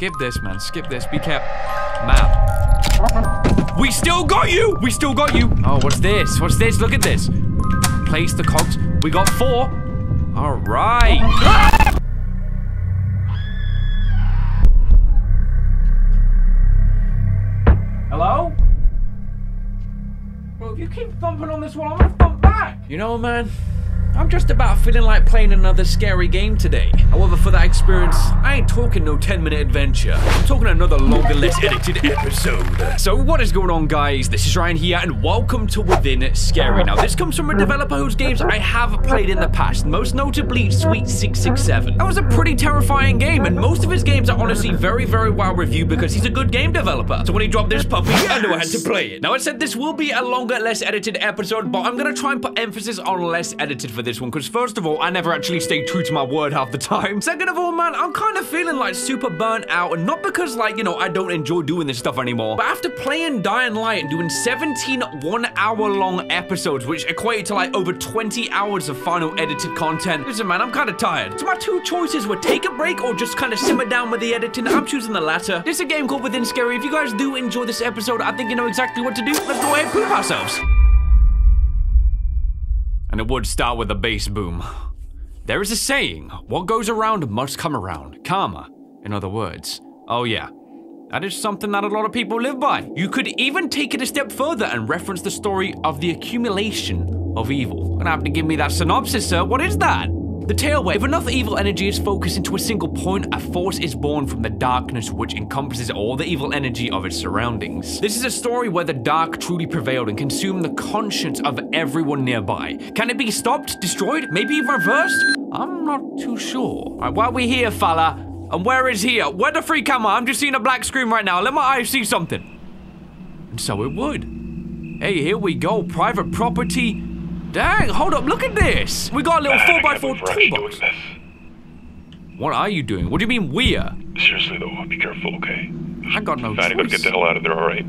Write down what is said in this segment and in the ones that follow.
Skip this, man. Skip this. Be careful. Map. We still got you! We still got you! Oh, what's this? What's this? Look at this. Place the cogs. We got 4. All right. Ah! Hello? Well, if you keep thumping on this one, I'm gonna thump back. You know, man, I'm just about feeling like playing another scary game today. However, for that experience, I ain't talking no 10-minute adventure. I'm talking another longer, less edited episode. So what is going on, guys? This is Ryan here, and welcome to Within Skerry. Now, this comes from a developer whose games I have played in the past, most notably Sweet 667. That was a pretty terrifying game, and most of his games are honestly very, very well reviewed because he's a good game developer. So when he dropped this puppy, I knew I had to play it. Now, I said this will be a longer, less edited episode, but I'm gonna try and put emphasis on less edited for this one, because first of all, I never actually stay true to my word half the time. Second of all, man, I'm kind of feeling like super burnt out, and not because, like, you know, I don't enjoy doing this stuff anymore, but after playing Dying Light and doing 17 one-hour-long episodes, which equated to, like, over 20 hours of final edited content, listen, man, I'm kind of tired. So my two choices were take a break or just kind of simmer down with the editing. I'm choosing the latter. This is a game called Within Skerry. If you guys do enjoy this episode, I think you know exactly what to do. Let's go ahead and poop ourselves. And it would start with a bass boom. There is a saying, what goes around must come around. Karma, in other words. Oh yeah, that is something that a lot of people live by. You could even take it a step further and reference the story of the accumulation of evil. You're gonna have to give me that synopsis, sir. What is that? The tale where if enough evil energy is focused into a single point, a force is born from the darkness which encompasses all the evil energy of its surroundings. This is a story where the dark truly prevailed and consumed the conscience of everyone nearby. Can it be stopped, destroyed, maybe even reversed? I'm not too sure. All right, why are we here, fella? And where is here? Where the free camera? I'm just seeing a black screen right now. Let my eyes see something. And so it would. Hey, here we go. Private property. Dang, hold up, look at this! We got a little 4x4 toolbox. What are you doing? What do you mean we are? Seriously though, be careful, okay? I got no choice. I gotta get the hell out of there, alright?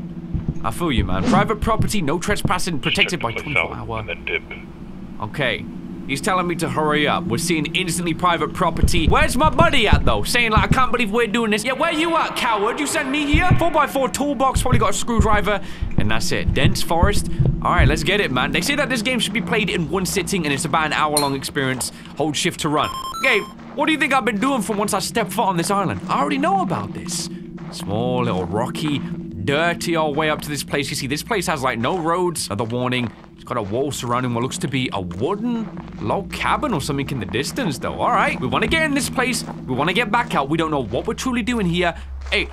I feel you, man. Private property, no trespassing, protected by 24-hour. Okay. He's telling me to hurry up. We're seeing instantly private property. Where's my buddy at, though? Saying, like, I can't believe we're doing this. Yeah, where you at, coward? You sent me here? 4x4 toolbox, probably got a screwdriver, and that's it. Dense forest. All right, let's get it, man. They say that this game should be played in one sitting, and it's about an hour-long experience. Hold shift to run. Okay, what do you think I've been doing from once I step foot on this island? I already know about this. Small, little rocky, dirty all way up to this place. You see, this place has, like, no roads. Another warning. It's got a wall surrounding what looks to be a wooden log cabin or something in the distance, though. All right, we want to get in this place. We want to get back out. We don't know what we're truly doing here. Hey,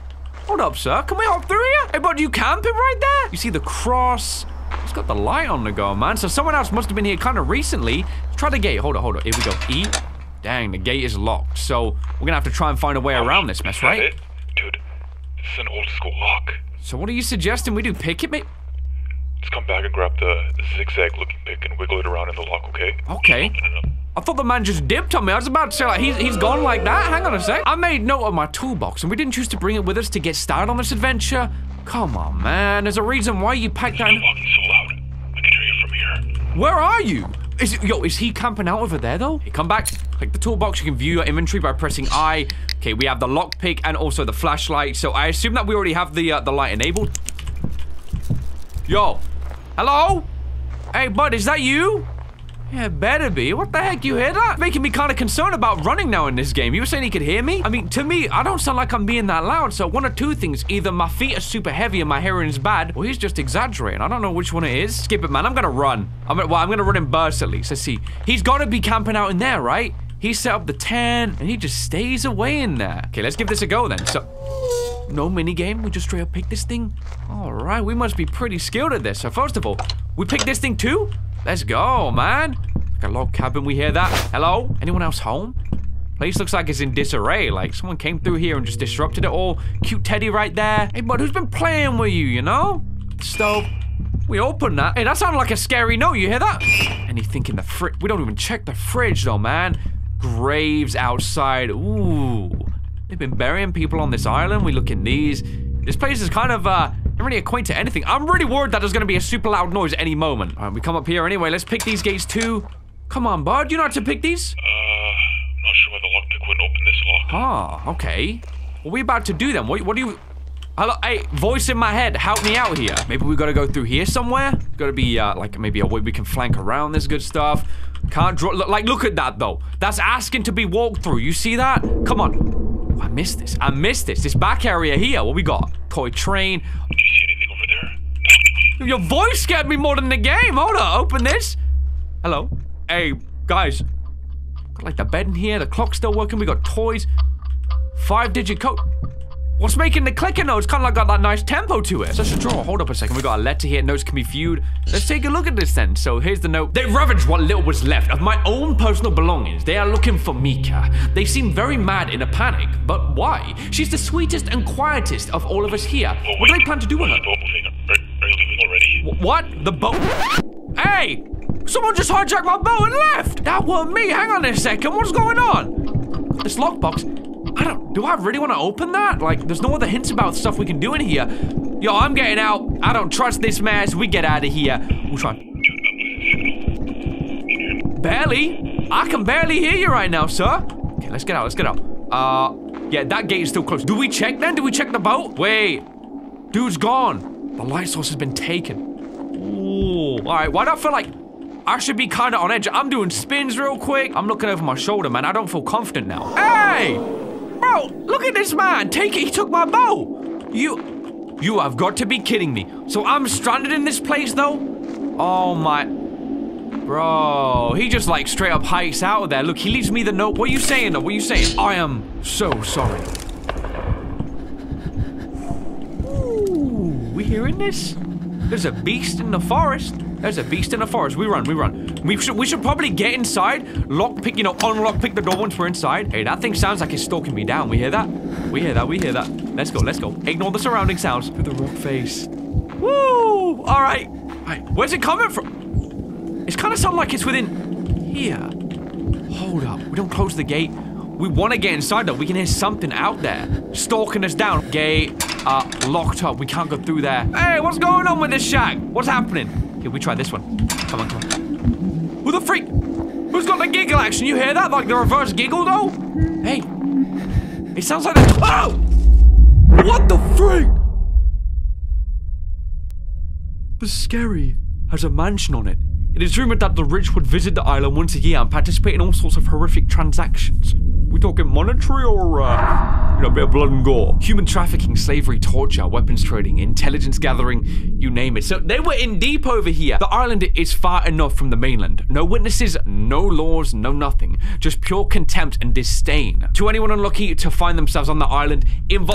hold up, sir. Can we hop through here? Hey, bud, you camping right there? You see the cross? It's got the light on the go, man. So someone else must have been here kind of recently. Let's try the gate. Hold up. Here we go. E. Dang, the gate is locked. So we're going to have to try and find a way around this mess, right? It? Dude, it's an old school lock. So what are you suggesting we do? Pick it, mate? Just come back and grab the zigzag-looking pick and wiggle it around in the lock, okay? Okay. I thought the man just dipped on me. I was about to say, like, he's gone like that. Hang on a sec. I made note of my toolbox, and we didn't choose to bring it with us to get started on this adventure. Come on, man. There's a reason why you packed that. You're walking so loud. I can hear you from here. Where are you? Is he camping out over there, though? Hey, come back. Click the toolbox. You can view your inventory by pressing I. Okay, we have the lockpick and also the flashlight. So I assume that we already have the light enabled. Yo. Hello? Hey, bud, is that you? Yeah, it better be. What the heck, you hear that? It's making me kind of concerned about running now in this game. You were saying he could hear me? I mean, to me, I don't sound like I'm being that loud, so one of two things. Either my feet are super heavy and my hearing is bad, or he's just exaggerating. I don't know which one it is. Skip it, man. I'm gonna run. I'm gonna run in bursts at least. Let's see. He's gotta be camping out in there, right? He set up the tent, and he just stays away in there. Okay, let's give this a go then. So... no minigame, we just straight up pick this thing? Alright, we must be pretty skilled at this. So first of all, we pick this thing too? Let's go, man. Like a log cabin, we hear that. Hello? Anyone else home? Place looks like it's in disarray. Like someone came through here and just disrupted it all. Cute teddy right there. Hey, bud, who's been playing with you, you know? Stove. We open that. Hey, that sounded like a scary note, you hear that? Anything in the fridge? We don't even check the fridge though, man. Graves outside, ooh. They've been burying people on this island. We look in these. This place is kind of, not really acquainted to anything. I'm really worried that there's gonna be a super loud noise at any moment. All right, we come up here anyway. Let's pick these gates too. Come on, bud. You know how to pick these? I'm not sure why the lockpick wouldn't open this lock. Ah, okay. Well, we about to do them. What do you... Hello, hey, voice in my head, help me out here. Maybe we gotta go through here somewhere. Gotta be, like, maybe a way we can flank around this good stuff. Can't draw, like, look at that, though. That's asking to be walked through, you see that? Come on. Oh, I missed this, This back area here, what we got? Toy train. You see anything over there? Your voice scared me more than the game. Hold on, open this. Hello. Hey, guys. Got, like, the bed in here, the clock's still working, we got toys. 5-digit code. What's making the clicker notes kind of like got that nice tempo to it? So let's draw. Hold up a second. We got a letter here. Notes can be viewed. Let's take a look at this then. So here's the note. They ravaged what little was left of my own personal belongings. They are looking for Mika. They seem very mad in a panic, but why? She's the sweetest and quietest of all of us here. Well, what do they plan to do with her? Are you leaving already? What? The boat? Hey! Someone just hijacked my boat and left! That weren't me. Hang on a second. What's going on? This lockbox. Do I really want to open that? Like, there's no other hints about stuff we can do in here. Yo, I'm getting out. I don't trust this mess. We get out of here. Which one? Barely? I can barely hear you right now, sir. Okay, let's get out. Let's get out. Yeah, that gate is still closed. Do we check then? Do we check the boat? Wait. Dude's gone. The light source has been taken. Ooh. All right, why do I feel like I should be kind of on edge? I'm doing spins real quick. I'm looking over my shoulder, man. I don't feel confident now. Hey! Bro, look at this man. Take it. He took my bow. You have got to be kidding me. So I'm stranded in this place, though? Oh, my. Bro, he just, like, straight up hikes out of there. Look, he leaves me the note. What are you saying, though? What are you saying? I am so sorry. Ooh, we hearing this? There's a beast in the forest. We run, we should probably get inside, lockpick, you know, unlockpick the door once we're inside. Hey, that thing sounds like it's stalking me down. We hear that? We hear that. Let's go, Ignore the surrounding sounds. Through the rock face. Woo! All right. Where's it coming from? It's kind of sound like it's within here. Hold up. We don't close the gate. We want to get inside, though. We can hear something out there stalking us down. Gate locked up. We can't go through there. Hey, what's going on with this shack? What's happening? Okay, we try this one. Come on, Who the freak? Who's got the giggle action? You hear that? Like the reverse giggle, though? Hey. It sounds like that. Oh! What the freak? The Skerry has a mansion on it. It is rumored that the rich would visit the island once a year and participate in all sorts of horrific transactions. We talking monetary or, a bit of blood and gore? Human trafficking, slavery, torture, weapons trading, intelligence gathering, you name it. So they were in deep over here. The island is far enough from the mainland. No witnesses, no laws, no nothing. Just pure contempt and disdain. To anyone unlucky to find themselves on the island, and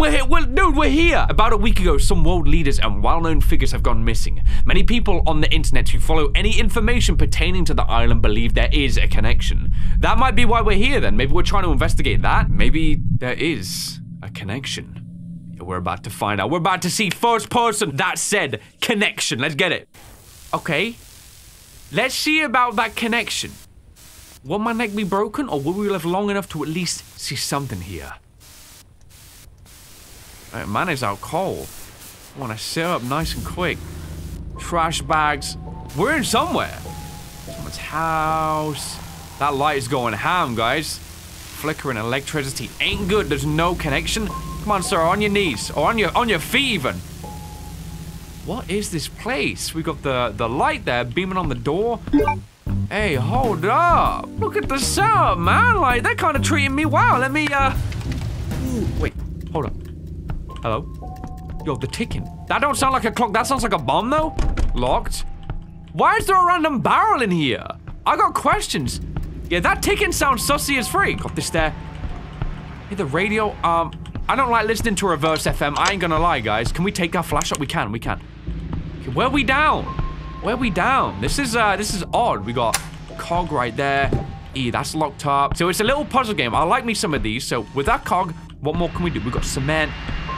we're here, dude, we're here. About a week ago, some world leaders and well-known figures have gone missing. Many people on the internet who follow any information pertaining to the island believe there is a connection. That might be why we're here then. Maybe we're trying to investigate that. Maybe there is a connection. We're about to find out. We're about to see first person that said connection. Let's get it. Okay. Let's see about that connection. Will my neck be broken, or will we live long enough to at least see something here? Right, man is out cold. I want to sit up nice and quick. Trash bags. We're in somewhere. Someone's house. That light is going ham, guys. Flickering electricity ain't good. There's no connection. Come on, sir, on your knees or on your feet even. What is this place? We got the light there beaming on the door. Hey, hold up! Look at the setup, man. Like they're kind of treating me well. Let me wait. Hold up. Hello. Yo, the ticking. That don't sound like a clock. That sounds like a bomb though. Locked. Why is there a random barrel in here? I got questions. Yeah, that ticking sounds sussy as freak. Got this there. Hey, the radio. I don't like listening to Reverse FM. I ain't gonna lie, guys. Can we take our flash up? We can. Okay, where are we down? This is odd. We got cog right there. E, that's locked up. So it's a little puzzle game. I like me some of these. So with that cog, what more can we do? We got cement.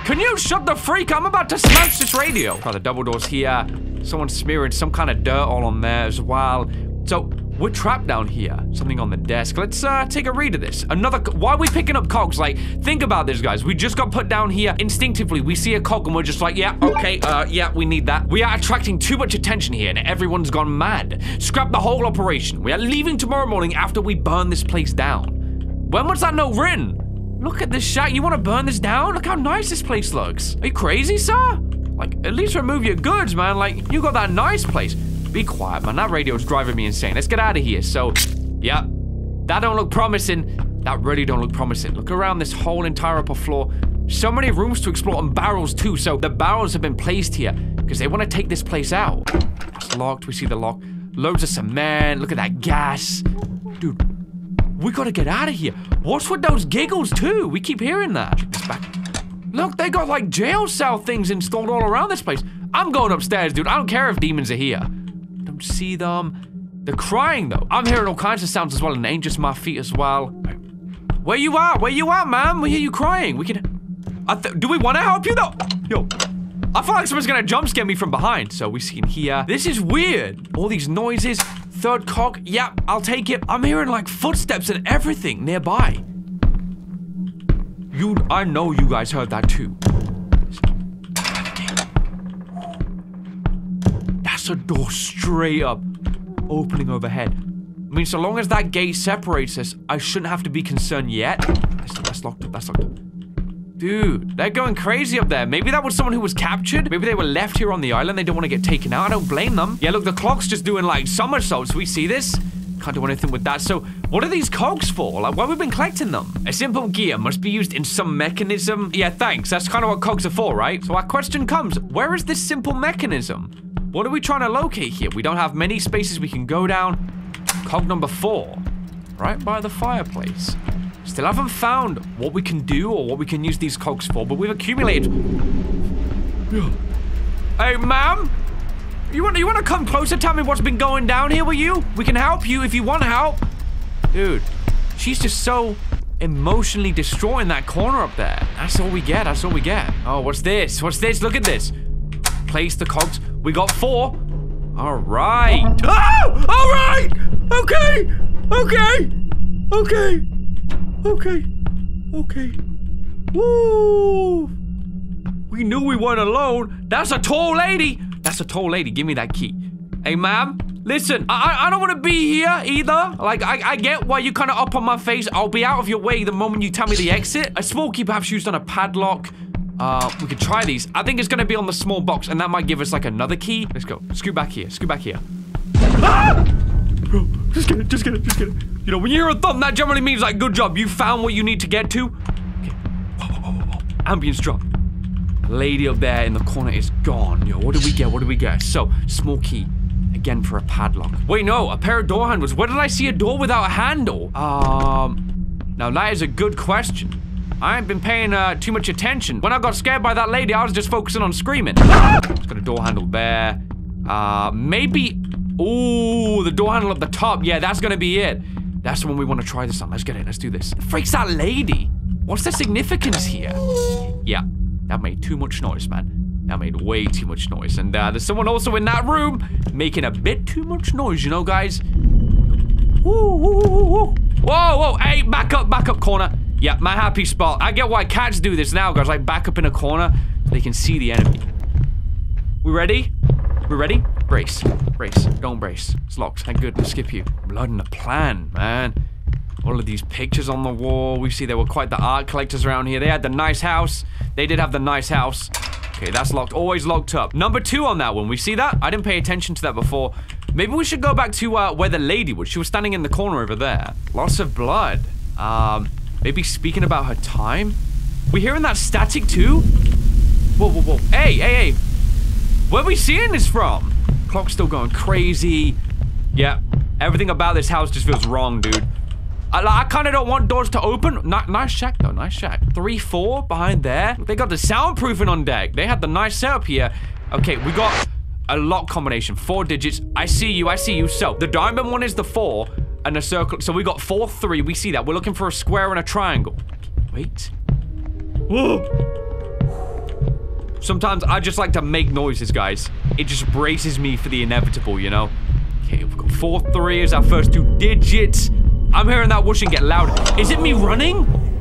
Can you shut the freak? I'm about to smash this radio. Try the double doors here. Someone's smearing some kind of dirt all on there as well. So we're trapped down here. Something on the desk. Let's take a read of this. Why are we picking up cogs? Like, think about this, guys. We just got put down here. Instinctively, we see a cog and we're just like, yeah, okay, yeah, we need that. We are attracting too much attention here and everyone's gone mad. Scrap the whole operation. We are leaving tomorrow morning after we burn this place down. When was that note written? Look at this shack. You want to burn this down? Look how nice this place looks. Are you crazy, sir? Like, at least remove your goods, man. Like, you got that nice place. Be quiet, man. That radio's driving me insane. Let's get out of here. So, yeah. That don't look promising. That really don't look promising. Look around this whole entire upper floor. So many rooms to explore and barrels, too. So, the barrels have been placed here because they want to take this place out. It's locked. We see the lock. Loads of cement. Look at that gas. Dude, we gotta get out of here. What's with those giggles, too? We keep hearing that. Check this back. Look, they got, like, jail cell things installed all around this place. I'm going upstairs, dude. I don't care if demons are here. Don't see them. They're crying, though. I'm hearing all kinds of sounds as well, and angels at my feet as well. Where you at? Where you at, man? We hear you crying. We can... Do we want to help you, though? Yo. I feel like someone's gonna jump scare me from behind. So we see in here. This is weird. All these noises. Third cock. Yep, I'll take it. I'm hearing like footsteps and everything nearby. I know you guys heard that too. That's a door straight up opening overhead. I mean, so long as that gate separates us, I shouldn't have to be concerned yet. That's locked up. That's locked up. Dude, they're going crazy up there. Maybe that was someone who was captured. Maybe they were left here on the island. They don't want to get taken out. I don't blame them. Yeah, look, the clock's just doing like somersaults. We see this. Can't do anything with that. So what are these cogs for? Like, why have we been collecting them? A simple gear must be used in some mechanism. Yeah, thanks. That's kind of what cogs are for, right? So our question comes, where is this simple mechanism? What are we trying to locate here? We don't have many spaces we can go down. Cog number 4, right by the fireplace. Still haven't found what we can do or what we can use these cogs for, but we've accumulated. Hey, ma'am? You want to come closer? Tell me what's been going down here with you? We can help you if you want help. Dude, she's just so emotionally destroying that corner up there. That's all we get. That's all we get. Oh, what's this? What's this? Look at this. Place the cogs. We got 4. All right. Oh! All right! Okay! Okay! Okay! Okay. Okay. Woo! We knew we weren't alone. That's a tall lady. That's a tall lady. Give me that key. Hey, ma'am. Listen, I don't want to be here either. Like, I get why you're kind of up on my face. I'll be out of your way the moment you tell me the exit. A small key perhaps used on a padlock. We could try these. I think it's going to be on the small box, and that might give us, like, another key. Let's go. Scoot back here. Scoot back here. Ah! Bro, just get it. Just get it. Just get it. You know, when you hear a thump, that generally means, like, good job. You found what you need to get to. Okay. Oh. Ambience drop. Lady up there in the corner is gone. Yo, what do we get? What do we get? So, small key. Again for a padlock. Wait, no. A pair of door handles. Where did I see a door without a handle? Now, that is a good question. I ain't been paying too much attention. When I got scared by that lady, I was just focusing on screaming. It's got a door handle there. Maybe... Ooh, the door handle up the top. Yeah, that's gonna be it. That's the one we want to try this on. Let's get it. Let's do this. It freaks that lady. What's the significance here? Yeah, that made too much noise, man. That made way too much noise. And there's someone also in that room making a bit too much noise, you know, guys. Woo, woo, woo, woo. Whoa, whoa. Hey, back up corner. Yeah, my happy spot. I get why cats do this now, guys. Like, back up in a corner so they can see the enemy. We ready? We ready? Brace. Brace. Don't brace. It's locked. Thank goodness. Skip you. Blood and a plan, man. All of these pictures on the wall. We see there were quite the art collectors around here. They had the nice house. They did have the nice house. Okay, that's locked. Always locked up. Number 2 on that one. We see that? I didn't pay attention to that before. Maybe we should go back to where the lady was. She was standing in the corner over there. Lots of blood. Maybe speaking about her time? We hearing that static too? Whoa, whoa, whoa. Hey, hey, hey. Where are we seeing this from? Clock's still going crazy. Yeah, everything about this house just feels wrong, dude. I kind of don't want doors to open. Nice shack, though. Nice shack. 3, 4 behind there. They got the soundproofing on deck. They had the nice setup here. Okay, we got a lock combination. 4 digits. I see you. I see you. So, the diamond one is the 4 and a circle. So, we got 4, 3. We see that. We're looking for a square and a triangle. Wait. Whoa. Sometimes I just like to make noises, guys. It just braces me for the inevitable, you know? Okay, we've got 4, 3 as our first 2 digits. I'm hearing that whooshing get louder. Is it me running?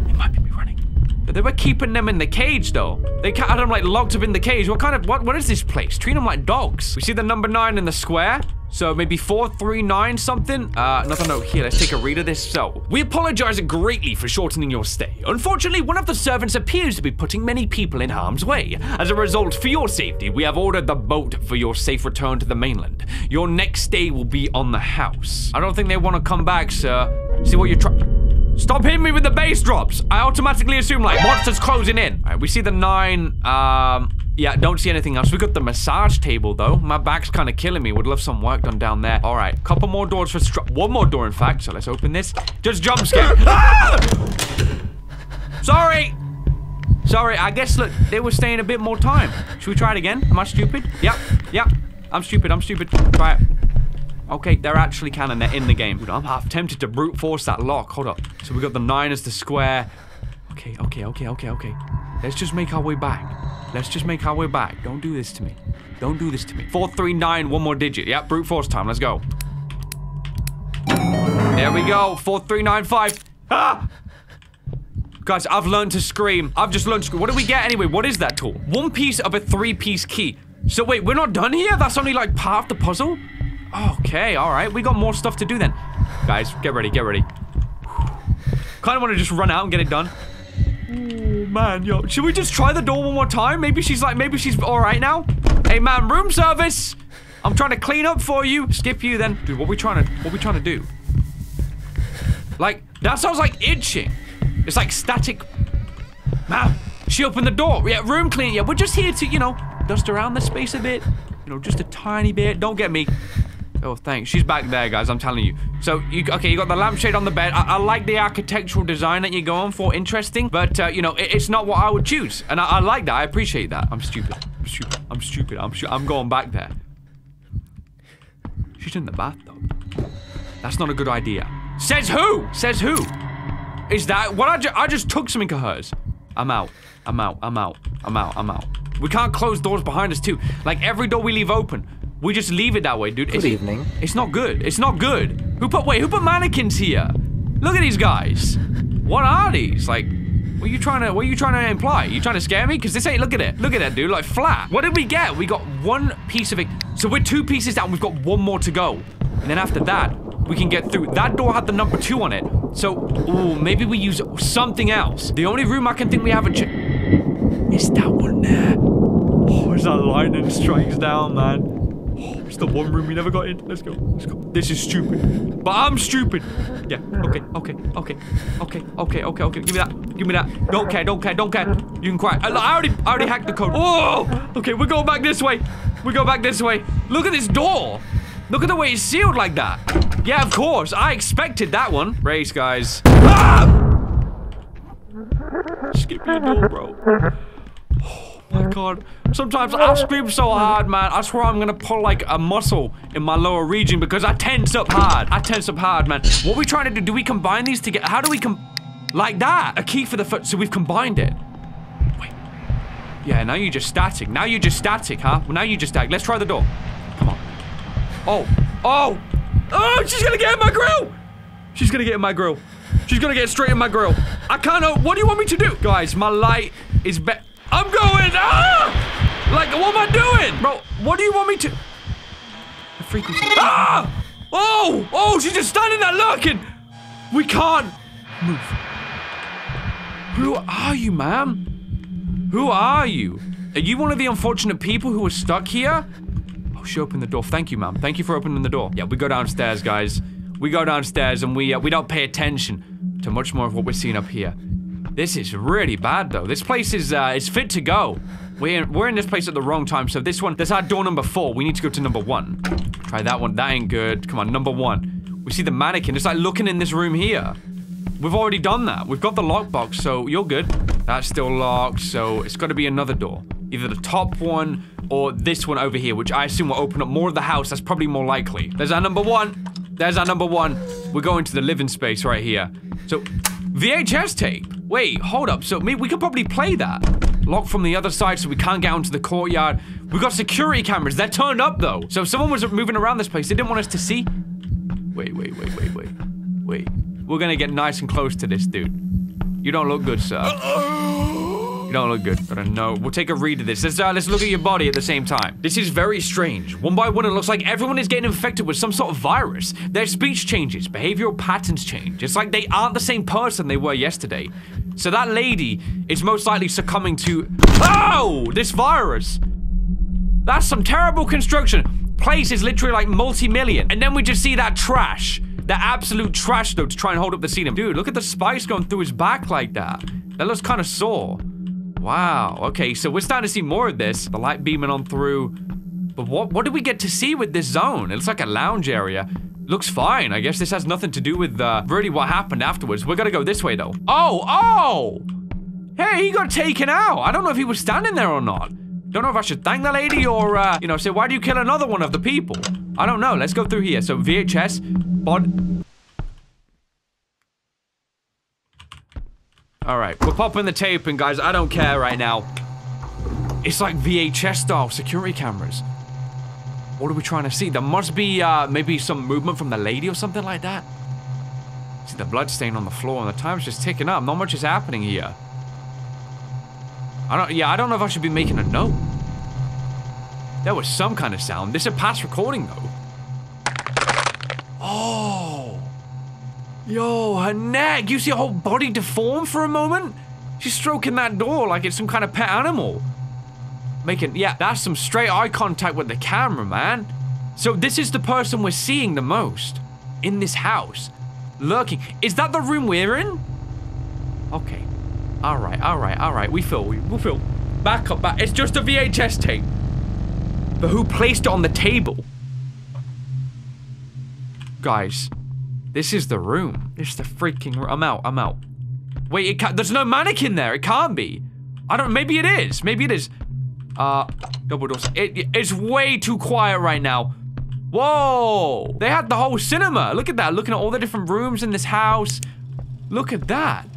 It might be me running. But they were keeping them in the cage, though. They had them, like, locked up in the cage. What is this place? Treat them like dogs. We see the number 9 in the square. So maybe 439 something? Another note here. Let's take a read of this. So, we apologize greatly for shortening your stay. Unfortunately, one of the servants appears to be putting many people in harm's way. As a result, for your safety, we have ordered the boat for your safe return to the mainland. Your next stay will be on the house. I don't think they want to come back, sir. See what you're trying. Stop hitting me with the bass drops. I automatically assume, like, monsters closing in. All right, we see the 9, yeah, don't see anything else. We got the massage table, though. My back's kind of killing me. Would love some work done down there. All right, couple more doors for... One more door, in fact. So let's open this. Just jump scare. Ah! Sorry. Sorry, I guess, look, they were staying a bit more time. Should we try it again? Am I stupid? Yep, yep. I'm stupid, I'm stupid. Try it. Okay, they're actually canon. They're in the game. Dude, I'm half tempted to brute force that lock. Hold up. So we got the 9 as the square. Okay, okay, okay, okay, okay. Let's just make our way back. Let's just make our way back. Don't do this to me. Don't do this to me. 439, one more digit. Yep, brute force time. Let's go. There we go. 4395. Ah! Guys, I've learned to scream. I've just learned to scream. What do we get anyway? What is that tool? One piece of a 3-piece key. So wait, we're not done here? That's only like part of the puzzle? Okay, all right. We got more stuff to do then. Guys, get ready, get ready. Kind of want to just run out and get it done. Ooh, man, yo. Should we just try the door one more time? Maybe she's like, maybe she's all right now. Hey, man, room service. I'm trying to clean up for you. Skip you then. Dude, what are we trying to do? Like, that sounds like itching. It's like static. Man, she opened the door. Yeah, room clean. Yeah, we're just here to, you know, dust around the space a bit. You know, just a tiny bit. Don't get me. Oh, thanks. She's back there, guys. I'm telling you. So, okay, you got the lampshade on the bed. I like the architectural design that you're going for. Interesting. But, you know, it's not what I would choose. And I like that. I appreciate that. I'm stupid. I'm stupid. I'm stupid. I'm going back there. She's in the bath, though. That's not a good idea. Says who? Says who? Is that what I just took something of hers. I'm out. I'm out. I'm out. I'm out. I'm out. We can't close doors behind us, too. Like, every door we leave open. We just leave it that way, dude. Good evening. It's not good. It's not good. Who put mannequins here? Look at these guys. What are these? Like, what are you trying to imply? You trying to scare me? Because this ain't, look at it. Look at that, dude, like flat. What did we get? We got one piece of it. So we're 2 pieces down. We've got one more to go. And then after that, we can get through. That door had the number 2 on it. So, ooh, maybe we use something else. The only room I can think we haven't is that one there. Oh, as that lightning strikes down, man. It's the one room we never got in. Let's go. Let's go. This is stupid. But I'm stupid. Yeah. Okay. Okay. Okay. Okay. Okay. Okay. Okay. Give me that. Give me that. Don't care. Don't care. Don't care. You can cry. I already hacked the code. Oh! Okay. We're going back this way. We go back this way. Look at this door. Look at the way it's sealed like that. Yeah, of course. I expected that one. Race, guys. Ah! Skip the door, bro. Oh my god. Sometimes I scream so hard, man. I swear I'm gonna pull like a muscle in my lower region because I tense up hard. I tense up hard, man. What are we trying to do? Do we combine these together? How do we like that? A key for the foot. So we've combined it. Wait. Yeah, now you're just static. Now you're just static, huh? Well, now you're just static. Let's try the door. Come on. Oh. Oh. Oh, she's gonna get in my grill. She's gonna get in my grill. She's gonna get straight in my grill. I can't. What do you want me to do? Guys, my light is better. I'm going, ah! Like, what am I doing? Bro, what do you want me to? The frequency. Ah! Oh, oh, she's just standing there lurking. We can't move. Who are you, ma'am? Who are you? Are you one of the unfortunate people who are stuck here? Oh, she opened the door. Thank you, ma'am. Thank you for opening the door. Yeah, we go downstairs, guys. We go downstairs and we don't pay attention to much more of what we're seeing up here. This is really bad, though. This place is fit to go. We're in this place at the wrong time, so that's our door number 4. We need to go to number 1. Try that one. That ain't good. Come on, number 1. We see the mannequin. It's like looking in this room here. We've already done that. We've got the lockbox, so you're good. That's still locked, so it's got to be another door. Either the top one or this one over here, which I assume will open up more of the house. That's probably more likely. There's our number 1. There's our number 1. We're going to the living space right here. So... VHS tape? Wait, hold up. So, we could probably play that. Locked from the other side so we can't get onto the courtyard. We got security cameras. They're turned up, though. So, if someone was moving around this place, they didn't want us to see. Wait. We're gonna get nice and close to this, dude. You don't look good, sir. You don't look good, but I know. We'll take a read of this. Let's look at your body at the same time. This is very strange. One by one, it looks like everyone is getting infected with some sort of virus. Their speech changes, behavioral patterns change. It's like they aren't the same person they were yesterday. So that lady is most likely succumbing to, oh, this virus. That's some terrible construction. Place is literally like multi-million. And then we just see that trash. The absolute trash, though, to try and hold up the ceiling. Dude, look at the spikes going through his back like that. That looks kind of sore. Wow. Okay, so we're starting to see more of this. The light beaming on through. But what do we get to see with this zone? It's like a lounge area. Looks fine. I guess this has nothing to do with really what happened afterwards. We're gonna go this way, though. Oh! Hey, he got taken out. I don't know if he was standing there or not. Don't know if I should thank the lady or, you know, say, why do you kill another one of the people? I don't know. Let's go through here. So, VHS, bod... Alright, we're popping the tape in, guys. I don't care right now. It's like VHS-style security cameras. What are we trying to see? There must be, maybe some movement from the lady or something like that. See the blood stain on the floor and the time's just ticking up. Not much is happening here. I don't know if I should be making a note. There was some kind of sound. This is a past recording, though. Oh. Yo, her neck. You see her whole body deform for a moment? She's stroking that door like it's some kind of pet animal. Yeah, that's some straight eye contact with the camera, man. So this is the person we're seeing the most in this house. Lurking. Is that the room we're in? Okay. All right. We'll fill. Back up, back. It's just a VHS tape. But who placed it on the table? Guys, this is the room. This is the freaking room. I'm out. Wait, it can't, there's no mannequin there. It can't be. I don't, maybe it is. Double doors. It's way too quiet right now. Whoa. They had the whole cinema. Look at that. Looking at all the different rooms in this house. Look at that.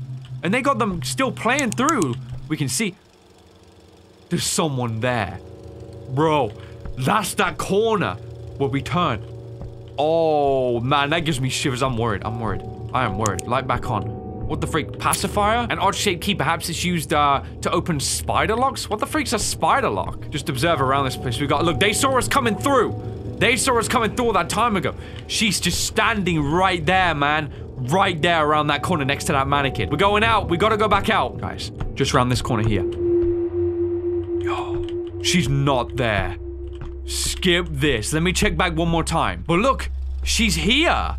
And they got them still playing through. We can see. There's someone there. Bro, that's that corner where we turn. Oh, man, that gives me shivers. I am worried. Light back on. What the freak? Pacifier? An odd-shaped key. Perhaps it's used to open spider locks? What the freak's a spider lock? Just observe around this place. Look, they saw us coming through. They saw us coming through all that time ago. She's just standing right there, man. Right there around that corner next to that mannequin. We're going out. We gotta go back out. Guys, just around this corner here. Yo, she's not there. Skip this. Let me check back one more time. But look, she's here.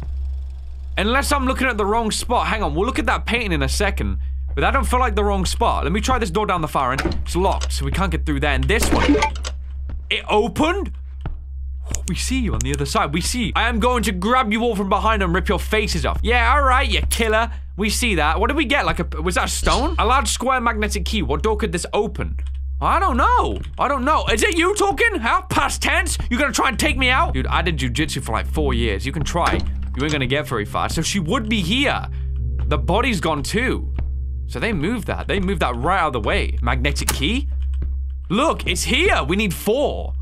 Unless I'm looking at the wrong spot. Hang on, we'll look at that painting in a second. But that don't feel like the wrong spot. Let me try this door down the far end. It's locked, so we can't get through there. And this one, it opened? We see you on the other side. We see you. I am going to grab you all from behind and rip your faces off. Yeah, all right, you killer. We see that. What did we get? Was that a stone? A large square magnetic key. What door could this open? I don't know. Is it you talking? How? Past tense? You gonna try and take me out? Dude, I did jujitsu for like 4 years. You can try. You ain't gonna get very far. So she would be here. The body's gone too. So they moved that. They moved that right out of the way. Magnetic key? Look, it's here. We need 4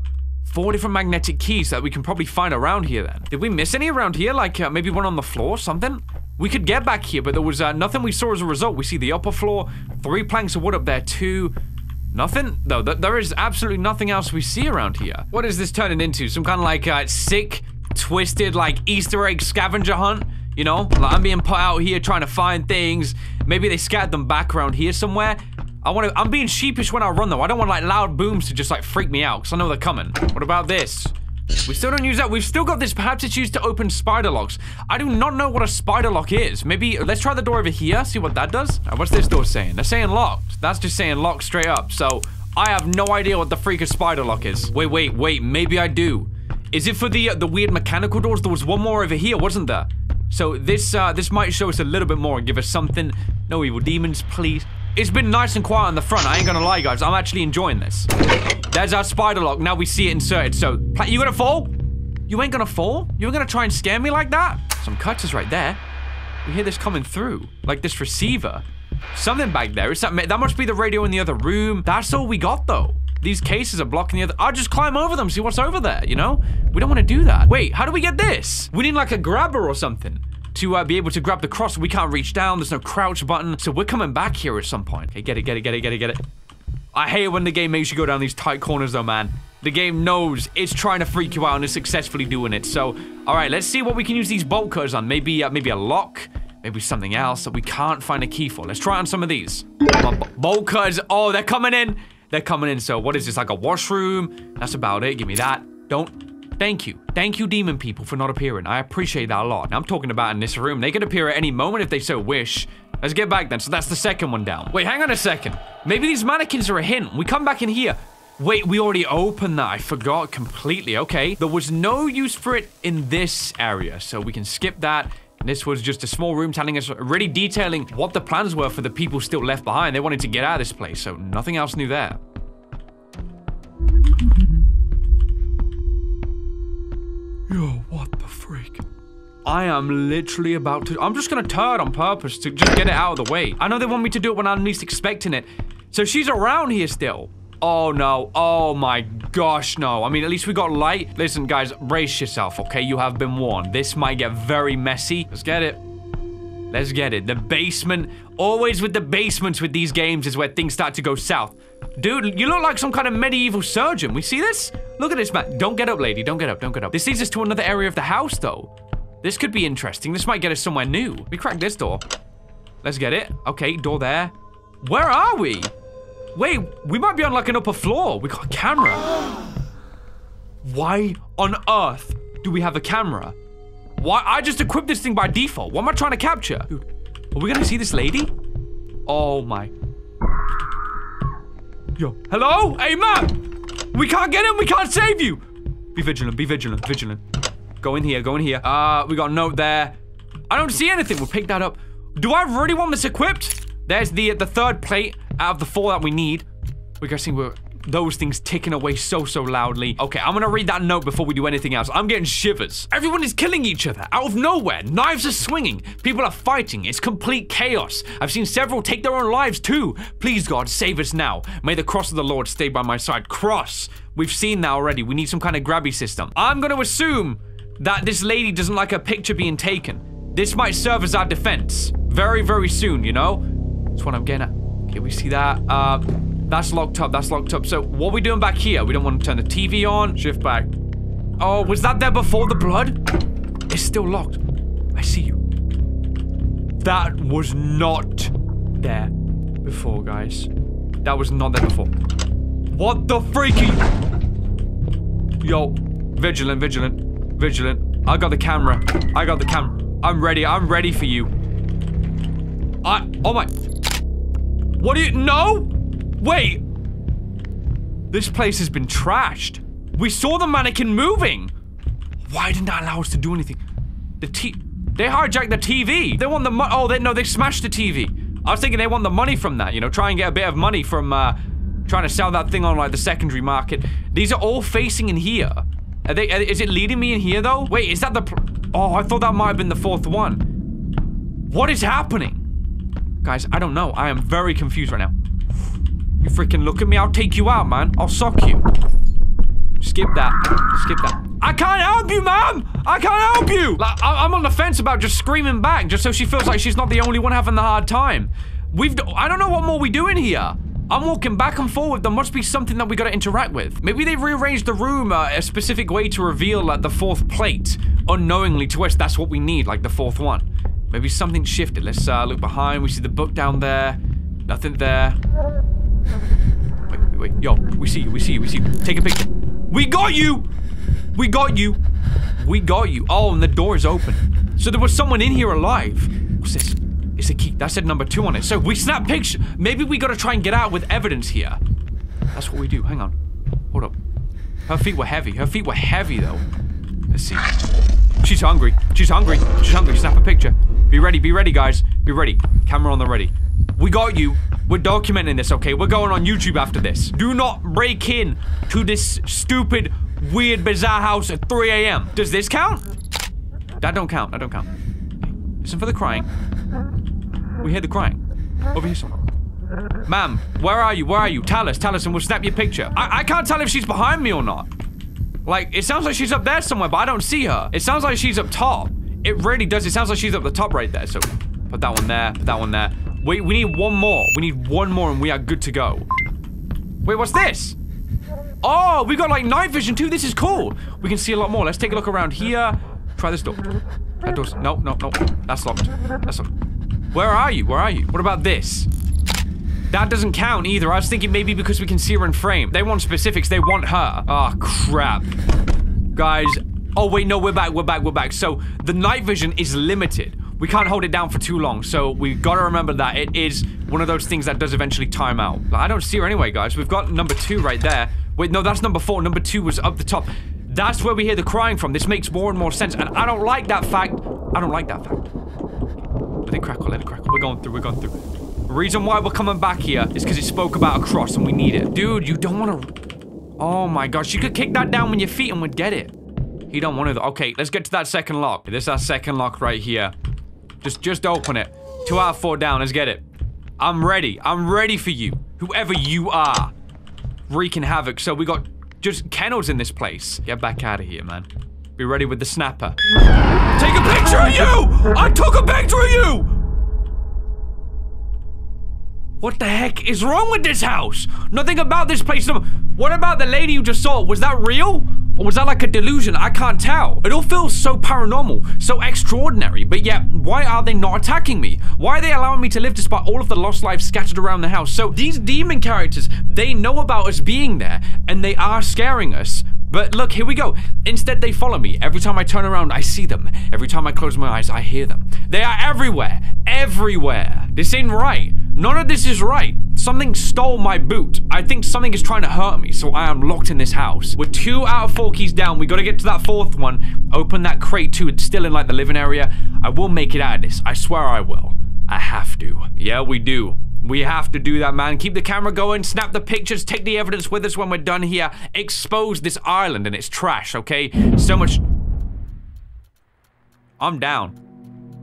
different magnetic keys that we can probably find around here then. Did we miss any around here? Like maybe one on the floor, something? We could get back here, but there was nothing we saw as a result. We see the upper floor, 3 planks of wood up there, 2. Nothing? No, there is absolutely nothing else we see around here. What is this turning into? Some kind of like sick, twisted, like Easter egg scavenger hunt? You know, like, I'm being put out here trying to find things. Maybe they scattered them back around here somewhere. I'm being sheepish when I run, though. I don't want, like, loud booms to just, like, freak me out, because I know they're coming. What about this? We still don't use that. We've still got this. Perhaps it's used to open spider locks. I do not know what a spider lock is. Maybe, let's try the door over here, see what that does. All right, what's this door saying? They're saying locked. That's just saying locked straight up, so I have no idea what the freak a spider lock is. Wait, maybe I do. Is it for the weird mechanical doors? There was one more over here, wasn't there? So this might show us a little bit more and give us something. No evil demons, please. It's been nice and quiet on the front. I ain't gonna lie, guys. I'm actually enjoying this. There's our spider lock. Now we see it inserted. So, you gonna fall? You ain't gonna fall? You ain't gonna try and scare me like that? Some cutters right there. We hear this coming through. Like this receiver. Something back there. That must be the radio in the other room. That's all we got, though. These cases are blocking the other. I'll just climb over them, see what's over there, you know? We don't want to do that. Wait, how do we get this? We need like a grabber or something to be able to grab the cross. We can't reach down. There's no crouch button. So we're coming back here at some point. Okay, get it. I hate it when the game makes you go down these tight corners though, man. The game knows it's trying to freak you out and is successfully doing it. So, all right, let's see what we can use these bolt cutters on. Maybe a lock, maybe something else that we can't find a key for. Let's try on some of these. Come on, bolt cutters. Oh, they're coming in. They're coming in. So what is this, like a washroom? That's about it. Give me that. Don't. Thank you. Thank you, demon people, for not appearing. I appreciate that a lot. Now, I'm talking about in this room. They could appear at any moment if they so wish. Let's get back then. So that's the second one down. Wait, hang on a second. Maybe these mannequins are a hint. We come back in here. Wait, we already opened that. I forgot completely. Okay. There was no use for it in this area, so we can skip that. This was just a small room telling us, really detailing what the plans were for the people still left behind. They wanted to get out of this place, so nothing else new there. Yo, what the freak? I am literally about to... I'm just going to turn on purpose to just get it out of the way. I know they want me to do it when I'm least expecting it. So she's around here still. Oh, no. Oh, my gosh, no. I mean, at least we got light. Listen, guys, brace yourself, okay? You have been warned. This might get very messy. Let's get it. Let's get it. The basement. Always with the basements with these games is where things start to go south. Dude, you look like some kind of medieval surgeon. We see this? Look at this, man. Don't get up, lady. Don't get up. Don't get up. This leads us to another area of the house, though. This could be interesting. This might get us somewhere new. We cracked this door. Let's get it. Okay, door there. Where are we? Wait, we might be on like an upper floor. We got a camera. Why on earth do we have a camera? Why? I just equipped this thing by default. What am I trying to capture? Dude, are we gonna see this lady? Oh my. Yo, hello? Hey, man. We can't get in. We can't save you. Be vigilant, be vigilant, vigilant. Go in here, go in here. We got a note there. I don't see anything. We'll pick that up. Do I really want this equipped? There's the third plate. Out of the four that we need, we're guessing we're those things ticking away so loudly. Okay, I'm gonna read that note before we do anything else. I'm getting shivers. Everyone is killing each other out of nowhere. Knives are swinging. People are fighting. It's complete chaos. I've seen several take their own lives too. Please, God, save us now. May the cross of the Lord stay by my side. Cross. We've seen that already. We need some kind of grabby system. I'm gonna assume that this lady doesn't like her picture being taken. This might serve as our defense very soon, you know? That's what I'm getting at. Yeah, we see that. That's locked up. That's locked up. So what are we doing back here? We don't want to turn the TV on. Shift back. Oh, was that there before the blood? It's still locked. I see you. That was not there before, guys. That was not there before. What the freaky? Yo, vigilant, vigilant, vigilant. I got the camera. I got the camera. I'm ready. I'm ready for you. Oh my. What do you- No! Wait! This place has been trashed. We saw the mannequin moving! Why didn't that allow us to do anything? They hijacked the TV! They want the money- Oh, no, they smashed the TV. I was thinking they want the money from that, you know, try and get a bit of money from, trying to sell that thing on, like, the secondary market. These are all facing in here. Is it leading me in here, though? Wait, is that the- Oh, I thought that might have been the fourth one. What is happening? Guys, I don't know. I am very confused right now. You freaking look at me. I'll take you out, man. I'll sock you. Skip that. Skip that. I can't help you, ma'am! I can't help you! Like, I'm on the fence about just screaming back, just so she feels like she's not the only one having the hard time. I don't know what more we do in here. I'm walking back and forward. There must be something that we gotta interact with. Maybe they've rearranged the room a specific way to reveal, like, the fourth plate. Unknowingly to us, that's what we need, like the fourth one. Maybe something shifted. Let's look behind. We see the book down there. Nothing there. Wait. Yo, we see you. We see you. We see you. Take a picture. We got you. We got you. We got you. Oh, and the door is open. So there was someone in here alive. What's this? It's a key. That said #2 on it. So we snap picture. Maybe we gotta try and get out with evidence here. That's what we do. Hang on. Hold up. Her feet were heavy. Her feet were heavy, though. Let's see. She's hungry. She's hungry. She's hungry. Snap a picture. Be ready, guys. Be ready. Camera on the ready. We got you. We're documenting this, okay? We're going on YouTube after this. Do not break in to this stupid, weird, bizarre house at 3 a.m. Does this count? That don't count. That don't count. Listen for the crying. We hear the crying. Over here somewhere. Ma'am, where are you? Where are you? Tell us, and we'll snap your picture. I can't tell if she's behind me or not. Like, it sounds like she's up there somewhere, but I don't see her. It sounds like she's up top. It really does. It sounds like she's up the top right there. So put that one there. Put that one there. Wait, we need one more. We need one more and we are good to go. Wait, what's this? Oh, we got like night vision too. This is cool. We can see a lot more. Let's take a look around here. Try this door. That door's... No, no, no. That's locked. That's locked. Where are you? Where are you? What about this? That doesn't count either. I was thinking maybe because we can see her in frame. They want specifics. They want her. Oh, crap. Guys. Oh, wait. No, we're back. We're back. We're back. So the night vision is limited. We can't hold it down for too long, so we've got to remember that. It is one of those things that does eventually time out. I don't see her anyway, guys. We've got number 2 right there. Wait, no, that's number 4. Number 2 was up the top. That's where we hear the crying from. This makes more and more sense, and I don't like that fact. I don't like that fact. Let it crackle, let it crackle. We're going through, we're going through. The reason why we're coming back here is because it spoke about a cross, and we need it. Dude, you don't want to... Oh, my gosh. You could kick that down with your feet, and we'd get it. You don't want to... Okay, let's get to that second lock. This is our second lock right here. Just open it. 2 out of 4 down. Let's get it. I'm ready. I'm ready for you. Whoever you are. Wreaking havoc. So we got just kennels in this place. Get back out of here, man. Be ready with the snapper. Take a picture of you! I took a picture of you! What the heck is wrong with this house? Nothing about this place. What about the lady you just saw? Was that real? Or was that like a delusion? I can't tell. It all feels so paranormal, so extraordinary, but yet, why are they not attacking me? Why are they allowing me to live despite all of the lost lives scattered around the house? So these demon characters, they know about us being there, and they are scaring us. But look, here we go. Instead, they follow me. Every time I turn around, I see them. Every time I close my eyes, I hear them. They are everywhere. Everywhere. This ain't right. None of this is right. Something stole my boot. I think something is trying to hurt me, so I am locked in this house. We're 2 out of 4 keys down. We gotta get to that 4th one. Open that crate too. It's still in like the living area. I will make it out of this. I swear I will. I have to. Yeah, we do. We have to do that, man. Keep the camera going, snap the pictures, take the evidence with us when we're done here. Expose this island and its trash, okay? So much... I'm down.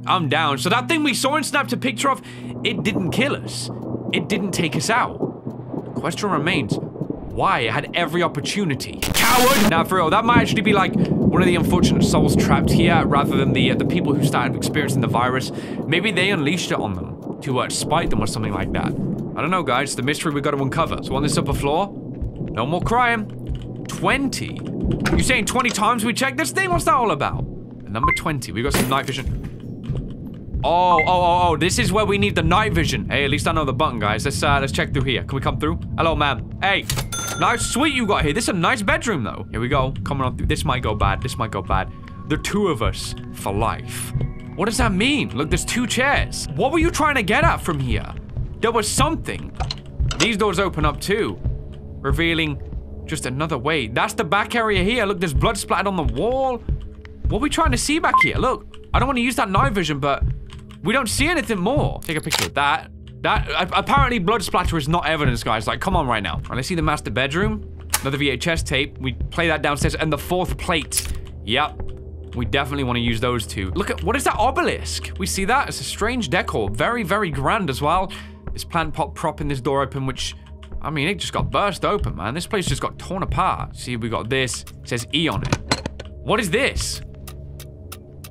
I'm down. So that thing we saw and snapped a picture of, it didn't kill us. It didn't take us out. The question remains, why? It had every opportunity. Coward! Now, for real, that might actually be like one of the unfortunate souls trapped here rather than the people who started experiencing the virus. Maybe they unleashed it on them to spite them or something like that. I don't know, guys. The mystery we got to uncover. So on this upper floor, no more crying. 20? You saying 20 times we checked this thing? What's that all about? And number 20. We got some night vision. Oh, this is where we need the night vision. Hey, at least I know the button, guys. Let's check through here. Can we come through? Hello, ma'am. Hey, nice suite you got here. This is a nice bedroom, though. Here we go. Coming on through. This might go bad. This might go bad. The two of us for life. What does that mean? Look, there's 2 chairs. What were you trying to get at from here? There was something. These doors open up, too. Revealing just another way. That's the back area here. Look, there's blood splattered on the wall. What are we trying to see back here? Look, I don't want to use that night vision, but... we don't see anything more. Take a picture of that. Apparently blood splatter is not evidence, guys. Like, come on right now. Let's see the master bedroom. Another VHS tape. We play that downstairs. And the 4th plate. Yep. We definitely want to use those 2. Look at, what is that obelisk? We see that? It's a strange decor. Very, very grand as well. This plant pot propping this door open, which, I mean, it just got burst open, man. This place just got torn apart. See, we got this. It says E on it. What is this?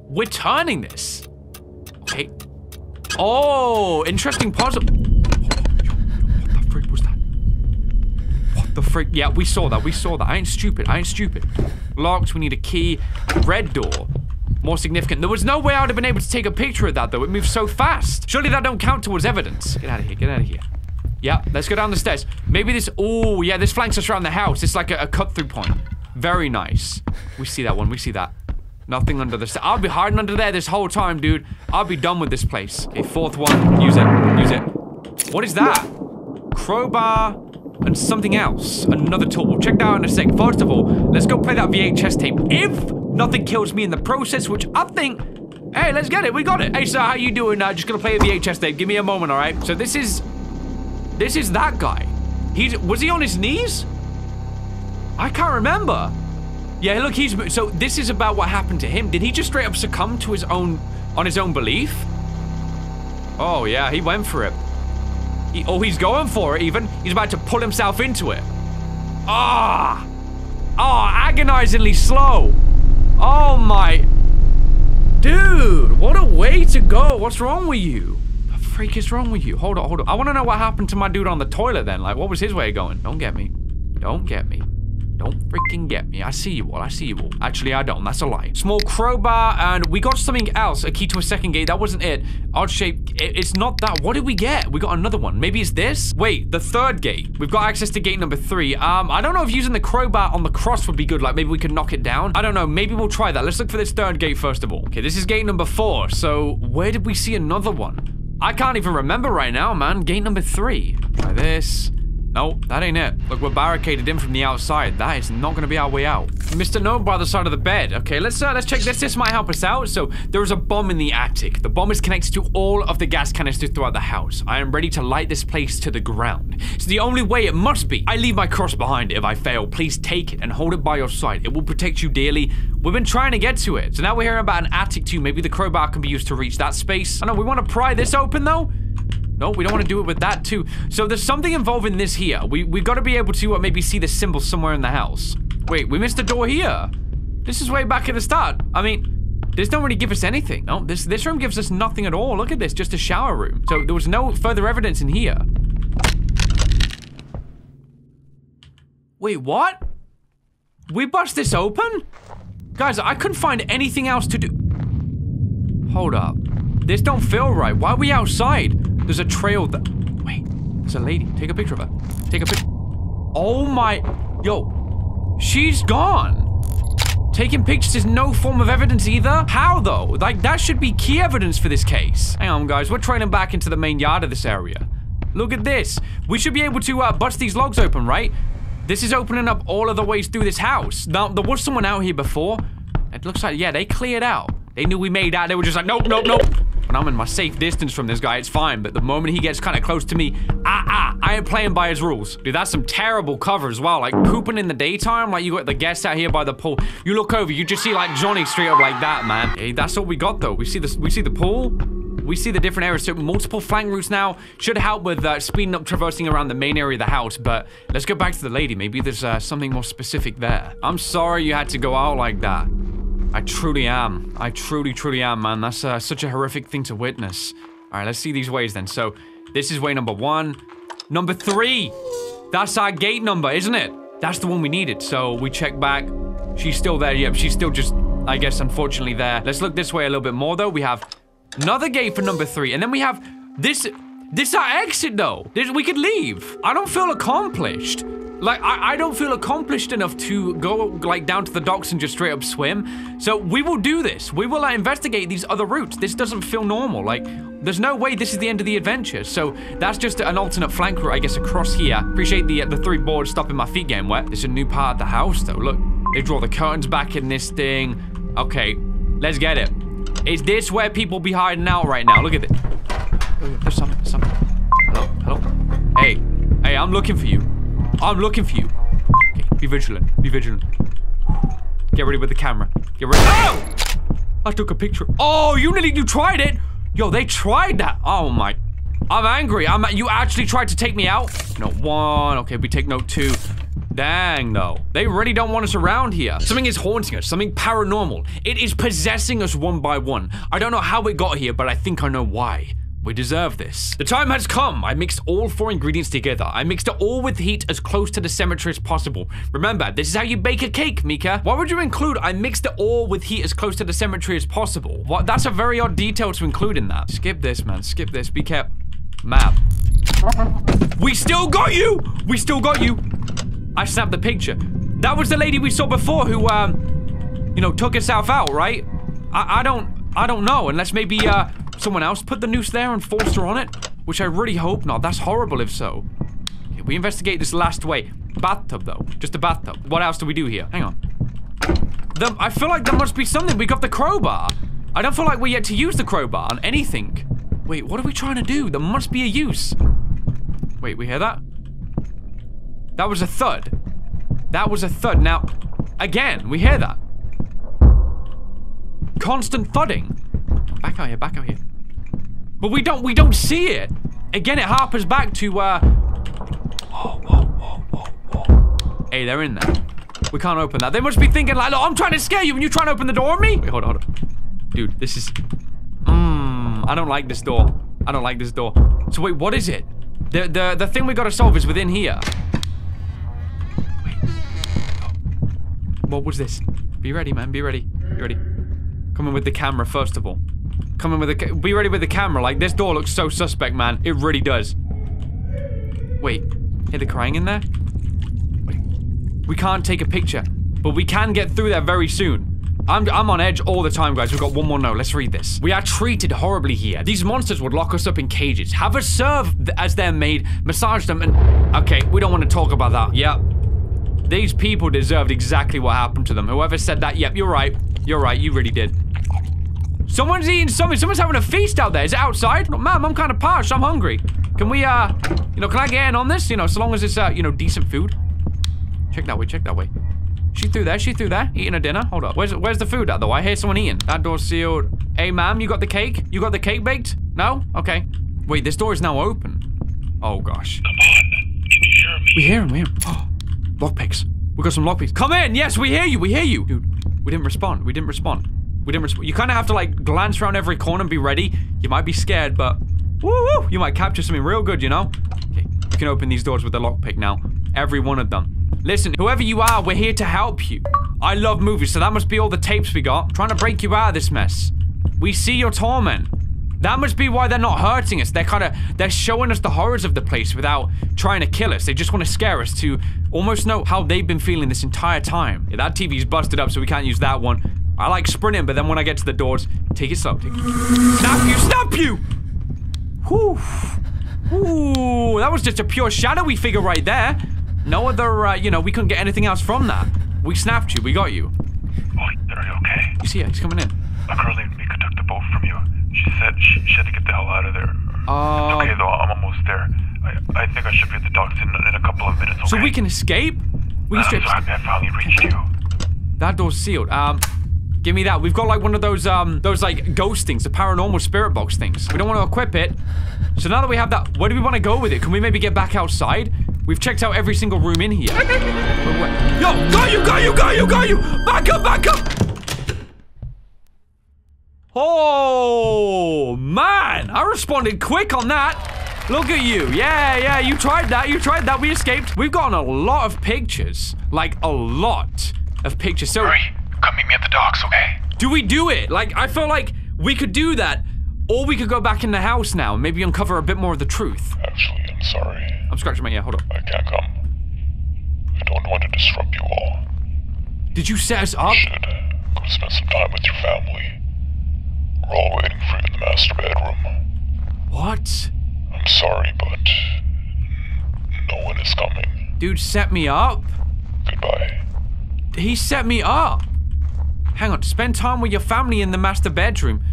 We're turning this. Okay. Oh, interesting puzzle. What the freak was that? What the freak? Yeah, we saw that. We saw that. I ain't stupid. I ain't stupid. Locked. We need a key. Red door. More significant. There was no way I would have been able to take a picture of that, though. It moves so fast. Surely that don't count towards evidence. Get out of here. Get out of here. Yeah, let's go down the stairs. Maybe this... Oh, yeah, this flanks us around the house. It's like a cut-through point. Very nice. We see that one. We see that. Nothing under the... I'll be hiding under there this whole time, dude. I'll be done with this place. Okay, 4th one. Use it. Use it. What is that? Crowbar and something else. Another tool. We'll check that out in a sec. First of all, let's go play that VHS tape. If nothing kills me in the process, which I think... Hey, let's get it. We got it. Hey, sir, how you doing? Just gonna play a VHS tape. Give me a moment, all right? So this is... this is that guy. Was he on his knees? I can't remember. Yeah, look, he's... So this is about what happened to him. Did he just straight up succumb to his own... on his own belief? Oh, yeah, he went for it. He's going for it, even. He's about to pull himself into it. Ah! Oh, agonizingly slow. Oh, my... Dude, what a way to go. What's wrong with you? freak is wrong with you? Hold on, hold on. I want to know what happened to my dude on the toilet then. Like, what was his way of going? Don't get me. Don't get me. Don't freaking get me. I see you all. I see you all. Actually, I don't. That's a lie. Small crowbar, and we got something else. A key to a second gate. That wasn't it. Odd shape. It's not that. What did we get? We got another one. Maybe it's this? Wait, the third gate. We've got access to gate number 3. I don't know if using the crowbar on the cross would be good. Like, maybe we could knock it down. I don't know. Maybe we'll try that. Let's look for this third gate first of all. Okay, this is gate number 4. So, where did we see another one? I can't even remember right now, man. Gate number 3. Try this. No, that ain't it. Look, we're barricaded in from the outside. That is not gonna be our way out. Mr. No by the side of the bed. Okay, let's check this. This might help us out. So, there is a bomb in the attic. The bomb is connected to all of the gas canisters throughout the house. I am ready to light this place to the ground. It's the only way it must be. I leave my cross behind. If I fail, please take it and hold it by your side. It will protect you dearly. We've been trying to get to it. So now we're hearing about an attic too. Maybe the crowbar can be used to reach that space. I know, we wanna pry this open though. No, we don't want to do it with that too. So there's something involved in this here. We've got to be able to maybe see the symbol somewhere in the house. Wait, we missed a door here. This is way back at the start. I mean, this don't really give us anything. No, this room gives us nothing at all. Look at this, just a shower room. So there was no further evidence in here. Wait, what? We bust this open? Guys, I couldn't find anything else to do. Hold up. This don't feel right. Why are we outside? There's a trail that... Wait, there's a lady. Take a picture of her. Take a picture. Oh my... Yo, she's gone. Taking pictures is no form of evidence either. How though? Like, that should be key evidence for this case. Hang on, guys. We're trailing back into the main yard of this area. Look at this. We should be able to bust these logs open, right? This is opening up all of the ways through this house. Now, there was someone out here before. It looks like, yeah, they cleared out. They knew we made out. They were just like, nope, nope, nope. When I'm in my safe distance from this guy, it's fine, but the moment he gets kind of close to me, I ain't playing by his rules. Dude, that's some terrible cover as well, like pooping in the daytime, like you got the guests out here by the pool. You look over, you just see like Johnny straight up like that, man. Hey, that's all we got though. We see the pool. We see the different areas, so multiple flank routes now should help with speeding up traversing around the main area of the house, but let's go back to the lady. Maybe there's something more specific there. I'm sorry you had to go out like that. I truly am. I truly, truly am, man. That's such a horrific thing to witness. All right, let's see these ways then. So, this is way number 1. Number 3! That's our gate number, isn't it? That's the one we needed. So, we check back. She's still there. Yep, she's still just, I guess, unfortunately there. Let's look this way a little bit more, though. We have another gate for number 3. And then we have this. This is our exit, though. We could leave. I don't feel accomplished. Like, I don't feel accomplished enough to go, like, down to the docks and just straight up swim. So, we will do this. We will investigate these other routes. This doesn't feel normal. Like, there's no way this is the end of the adventure. So, that's just an alternate flank route, I guess, across here. Appreciate the 3 boards stopping my feet getting wet. It's a new part of the house, though. Look, they draw the curtains back in this thing. Okay, let's get it. Is this where people be hiding out right now? Look at this. There's something, Hello, hello. Hey, I'm looking for you. I'm looking for you. Okay, be vigilant. Be vigilant. Get ready with the camera. Get ready. Oh! I took a picture. Oh, you tried it. Yo, they tried that. Oh my. I'm angry. You actually tried to take me out. Note 1. Okay, we take note 2. Dang, though. They really don't want us around here. Something is haunting us. Something paranormal. It is possessing us one by one. I don't know how it got here, but I think I know why. We deserve this. The time has come. I mixed all 4 ingredients together. I mixed it all with heat as close to the cemetery as possible. Remember, this is how you bake a cake, Mika. Why would you include, I mixed it all with heat as close to the cemetery as possible? What? That's a very odd detail to include in that. Skip this, man. Skip this. Be careful. Map. We still got you! We still got you! I snapped the picture. That was the lady we saw before who, you know, took herself out, right? I don't know, unless maybe, someone else put the noose there and forced her on it, which I really hope not. That's horrible if so. Okay, we investigate this last way. Bathtub, though. Just a bathtub. What else do we do here? Hang on. I feel like there must be something. We got the crowbar. I don't feel like we're yet to use the crowbar on anything. Wait, what are we trying to do? There must be a use. Wait, we hear that? That was a thud. That was a thud. Now, again, we hear that. Constant thudding. Back out here, back out here. But we don't see it. Again, it harpers back to, Whoa. Hey, they're in there. We can't open that. They must be thinking like, look, I'm trying to scare you and you're trying to open the door on me? Wait, hold on. Dude, this is... I don't like this door. I don't like this door. So wait, what is it? The thing we gotta solve is within here. Wait. Oh. What was this? Be ready, man. Be ready. Be ready. Come in with the camera, first of all. Come in with the be ready with the camera. Like, this door looks so suspect, man. It really does. Wait. Hear the crying in there? Wait. We can't take a picture, but we can get through there very soon. I'm on edge all the time, guys. We've got one more note. Let's read this. We are treated horribly here. These monsters would lock us up in cages, have us serve as their maid, massage them, and... Okay, we don't want to talk about that. Yep. These people deserved exactly what happened to them. Whoever said that, yep, you're right. You're right, you really did. Someone's eating something. Someone's having a feast out there. Is it outside? No, ma'am, I'm kind of parched. I'm hungry. Can we, you know, can I get in on this? You know, so long as it's, you know, decent food. Check that way, check that way. She threw there, eating her dinner. Hold up. Where's the food at, though? I hear someone eating. That door's sealed. Hey, ma'am, you got the cake? You got the cake baked? No? Okay. Wait, this door is now open. Oh, gosh. Come on. Can you hear me? We hear him, we hear him. Oh, lockpicks. We got some lockpicks. Come in! Yes, we hear you, we hear you! Dude, we didn't respond. We didn't respond. We didn't respond. You kind of have to, like, glance around every corner and be ready. You might be scared, but... Woo-woo! You might capture something real good, you know? Okay, we can open these doors with the lockpick now. Every one of them. Listen, whoever you are, we're here to help you. I love movies, so that must be all the tapes we got. Trying to break you out of this mess. We see your torment. That must be why they're not hurting us. They're kind of, they're showing us the horrors of the place without trying to kill us. They just want to scare us to almost know how they've been feeling this entire time. Yeah, that TV's busted up, so we can't use that one. I like sprinting, but then when I get to the doors, take it slow. Take it. Snap you, snap you! Whew. Ooh, that was just a pure shadowy figure right there. No other, you know, we couldn't get anything else from that. We snapped you, we got you. Oh, are you okay? You see her, she's coming in. A girl named Mika took the boat from you. She said she had to get the hell out of there. It's okay though, I'm almost there. I think I should be at the docks in a couple of minutes, okay? So we can escape? We can escape. I'm so happy I finally reached you. That door's sealed. Give me that. We've got like one of those like ghost things, the paranormal spirit box things. We don't want to equip it. So now that we have that, where do we want to go with it? Can we maybe get back outside? We've checked out every single room in here. Yo, got you, got you, got you, got you! Back up, back up! Oh, man! I responded quick on that. Look at you. Yeah, yeah, you tried that, you tried that. We escaped. We've gotten a lot of pictures. Like, a lot of pictures. So, hurry, come meet me at the docks, okay? Do we do it? Like, I feel like we could do that, or we could go back in the house now and maybe uncover a bit more of the truth. Actually, I'm sorry. I'm scratching my ear, hold up. I can't come. I don't want to disrupt you all. Did you set us up? You should go spend some time with your family. We're all waiting for you in the master bedroom. What? I'm sorry, but no one is coming. Dude, set me up? Goodbye. He set me up? Hang on, spend time with your family in the master bedroom.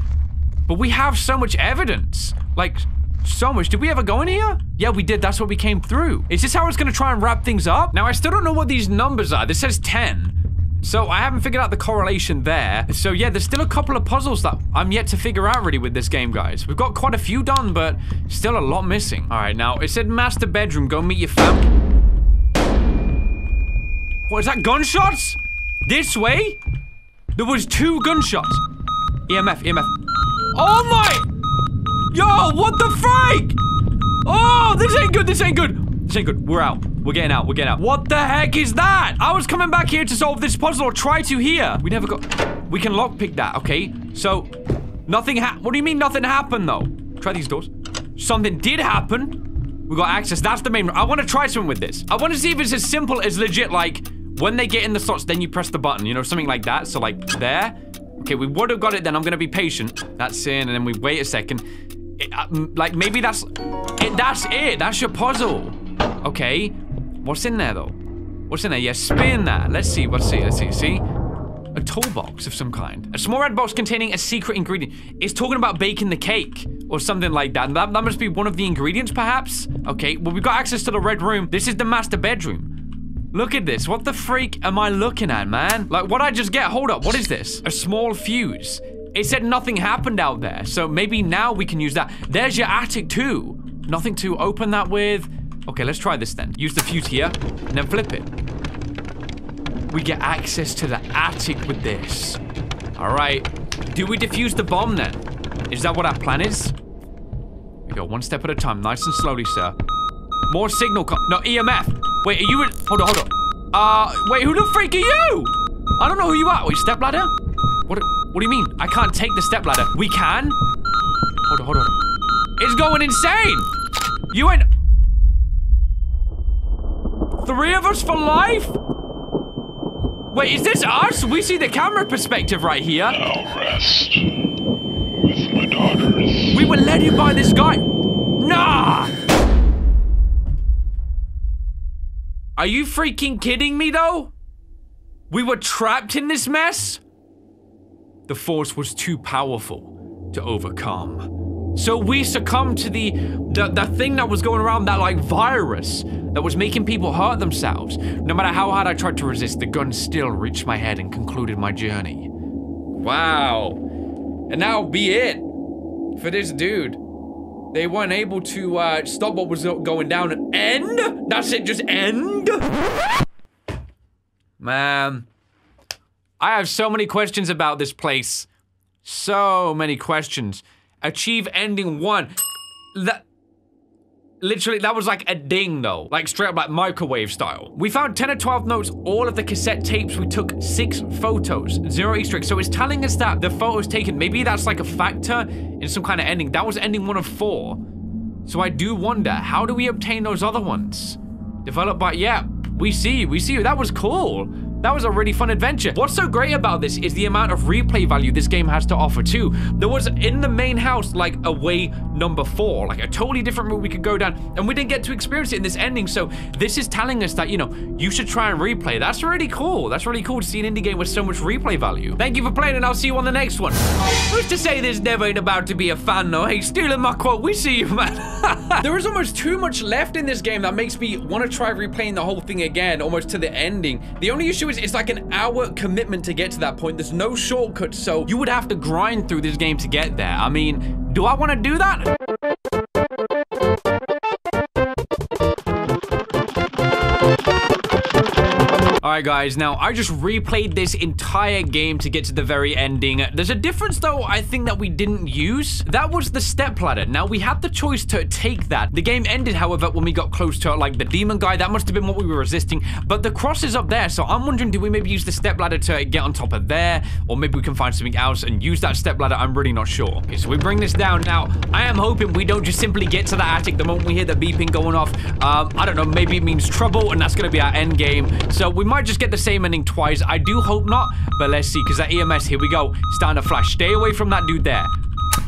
But we have so much evidence. Like... so much. Did we ever go in here? Yeah, we did. That's what we came through. Is this how it's going to try and wrap things up? Now, I still don't know what these numbers are. This says 10. So I haven't figured out the correlation there. So yeah, there's still a couple of puzzles that I'm yet to figure out really with this game, guys. We've got quite a few done, but still a lot missing. All right, now it said master bedroom. Go meet your family. What is that? Gunshots? This way? There was 2 gunshots. EMF, EMF. Oh my... Yo, what the freak? Oh, this ain't good, this ain't good. This ain't good, we're out. We're getting out, we're getting out. What the heck is that? I was coming back here to solve this puzzle, or try to here. We never got... We can lockpick that, okay? So, nothing happened. What do you mean nothing happened, though? Try these doors. Something did happen. We got access, that's the main... I want to try something with this. I want to see if it's as simple as legit, like, when they get in the slots, then you press the button, you know, something like that. So, like, there. Okay, we would have got it then. I'm going to be patient. That's in, and then we wait a second. Like, maybe that's it. That's it. That's your puzzle. Okay. What's in there, though? What's in there? Yeah, spin that. Let's see. Let's see. Let's see. See? A toolbox of some kind. A small red box containing a secret ingredient. It's talking about baking the cake or something like that. That must be one of the ingredients, perhaps? Okay. Well, we've got access to the red room. This is the master bedroom. Look at this. What the freak am I looking at, man? Like, what I just get? Hold up. What is this? A small fuse. It said nothing happened out there, so maybe now we can use that. There's your attic too. Nothing to open that with. Okay, let's try this then. Use the fuse here, and then flip it. We get access to the attic with this. All right. Do we defuse the bomb then? Is that what our plan is? We go one step at a time, nice and slowly, sir. More signal no, EMF. Wait, are you in? Hold on, hold on. Wait, who the freak are you? I don't know who you are. Wait, step ladder? What do you mean? I can't take the step ladder. We can? Hold on, hold on. It's going insane! You ain't... Three of us for life? Wait, is this us? We see the camera perspective right here. Now rest with my daughters. We were led in by this guy. Nah! Are you freaking kidding me, though? We were trapped in this mess? The force was too powerful to overcome. So we succumbed to the thing that was going around, that like virus that was making people hurt themselves. No matter how hard I tried to resist, the gun still reached my head and concluded my journey. Wow. And that'll be it for this dude. They weren't able to stop what was going down and end? That's it, just end? Man. I have so many questions about this place. So many questions. Achieve ending one. That... Literally, that was like a ding, though. Like, straight up, like, microwave style. We found 10 or 12 notes, all of the cassette tapes. We took 6 photos, 0 Easter eggs. So it's telling us that the photos taken, maybe that's like a factor in some kind of ending. That was ending 1 of 4. So I do wonder, how do we obtain those other ones? Developed by, yeah, we see you, we see you. That was cool. That was a really fun adventure. What's so great about this is the amount of replay value this game has to offer too. There was in the main house like a way number 4, like a totally different route we could go down, and we didn't get to experience it in this ending. So this is telling us that, you know, you should try and replay. That's really cool. That's really cool to see an indie game with so much replay value. Thank you for playing, and I'll see you on the next one. Who's to say this never ain't about to be a fan though? Hey, stealing my quote, we see you, man. There is almost too much left in this game that makes me want to try replaying the whole thing again, almost to the ending. The only issue is it's like an hour commitment to get to that point. There's no shortcuts, so you would have to grind through this game to get there. I mean, do I want to do that? Alright guys, now I just replayed this entire game to get to the very ending. There's a difference though, I think, that we didn't use. That was the step ladder. Now we had the choice to take that. The game ended, however, when we got close to like the demon guy. That must have been what we were resisting. But the cross is up there, so I'm wondering, do we maybe use the step ladder to get on top of there? Or maybe we can find something else and use that step ladder. I'm really not sure. Okay, so we bring this down. Now, I am hoping we don't just simply get to the attic the moment we hear the beeping going off. I don't know, maybe it means trouble and that's gonna be our end game. So we might just get the same ending twice. I do hope not, but let's see, because that EMS, here we go. Starting to flash. Stay away from that dude there.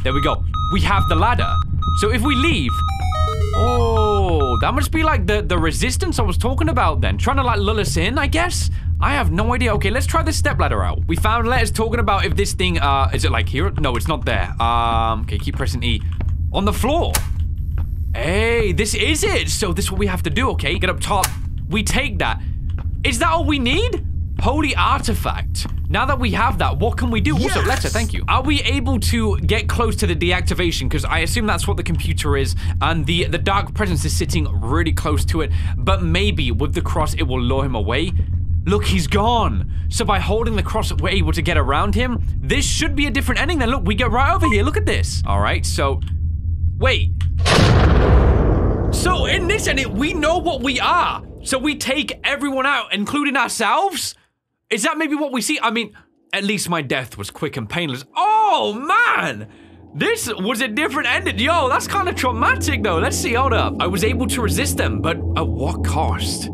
There we go. We have the ladder. So if we leave... Oh, that must be like the resistance I was talking about then. Trying to like lull us in, I guess? I have no idea. Okay, let's try this stepladder out. We found letters talking about if this thing, is it like here? No, it's not there. Okay, keep pressing E. On the floor. Hey, this is it. So this is what we have to do, okay? Get up top. We take that. Is that all we need? Holy artifact. Now that we have that, what can we do? Yes! Also, letter, thank you. Are we able to get close to the deactivation? Because I assume that's what the computer is, and the dark presence is sitting really close to it, but maybe with the cross, it will lure him away. Look, he's gone. So by holding the cross, we're able to get around him. This should be a different ending then. Look, we get right over here. Look at this. All right, so, wait. So in this edit, we know what we are. So we take everyone out, including ourselves? Is that maybe what we see? I mean, at least my death was quick and painless. Oh, man! This was a different ending. Yo, that's kind of traumatic, though. Let's see, hold up. I was able to resist them, but at what cost?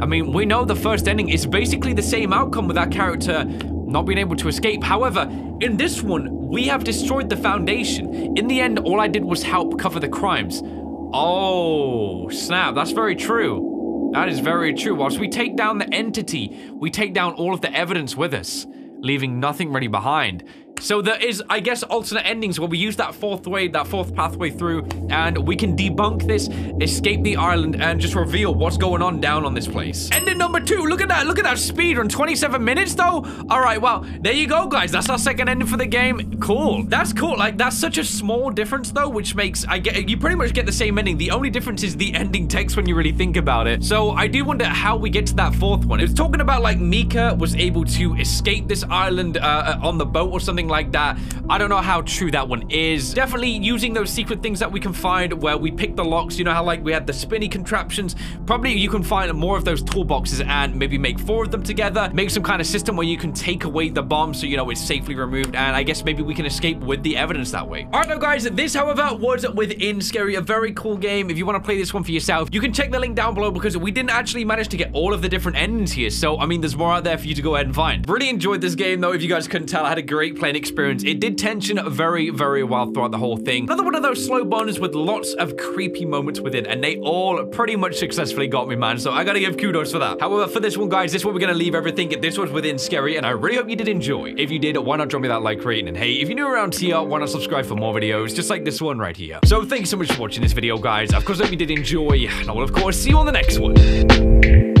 I mean, we know the first ending is basically the same outcome with our character not being able to escape. However, in this one, we have destroyed the foundation. In the end, all I did was help cover the crimes. Oh, snap. That's very true. That is very true. Whilst we take down the entity, we take down all of the evidence with us, leaving nothing really behind. So there is, I guess, alternate endings where we use that fourth way, that fourth pathway through, and we can debunk this, escape the island, and just reveal what's going on down on this place. Ending number 2, look at that speed run, 27 minutes though? All right, well, there you go, guys. That's our second ending for the game. Cool, that's cool. Like, that's such a small difference though, which makes, you pretty much get the same ending. The only difference is the ending text when you really think about it. So I do wonder how we get to that fourth one. It was talking about like Mika was able to escape this island on the boat or something like that. I don't know how true that one is. Definitely using those secret things that we can find where we pick the locks. You know how like we had the spinny contraptions? Probably you can find more of those toolboxes and maybe make 4 of them together. Make some kind of system where you can take away the bomb so you know it's safely removed, and I guess maybe we can escape with the evidence that way. All right, now guys, this however was Within Skerry, a very cool game. If you want to play this one for yourself, you can check the link down below because we didn't actually manage to get all of the different endings here. So I mean, there's more out there for you to go ahead and find. Really enjoyed this game though. If you guys couldn't tell, I had a great playing experience. It did tension very well throughout the whole thing. Another one of those slow boners with lots of creepy moments within, and they all pretty much successfully got me, man. So I gotta give kudos for that. However, for this one, guys, this one we're gonna leave everything. This was Within Skerry, and I really hope you did enjoy. If you did, why not drop me that like rating? And hey, if you're new around here, why not subscribe for more videos just like this one right here? So thanks so much for watching this video, guys. Of course, I hope you did enjoy, and I will of course see you on the next one.